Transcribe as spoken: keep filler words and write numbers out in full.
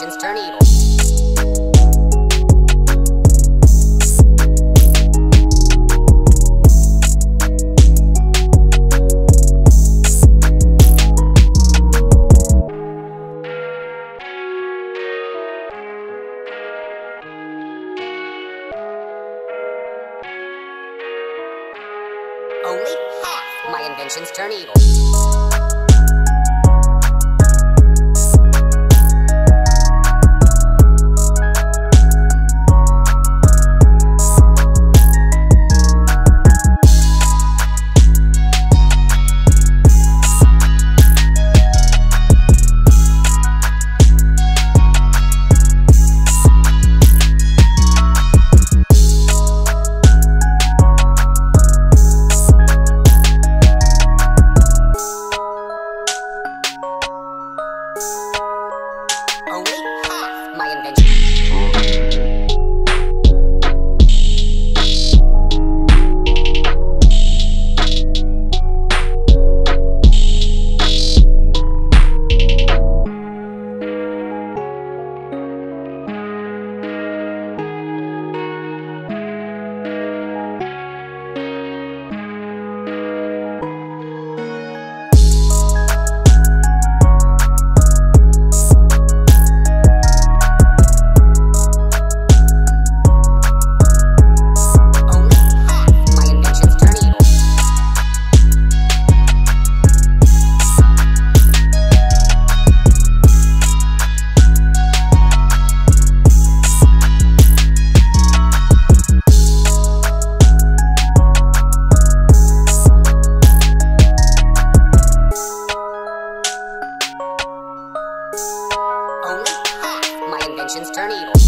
intentions turn evil. Only half my inventions turn evil. Only half my inventions turn evil.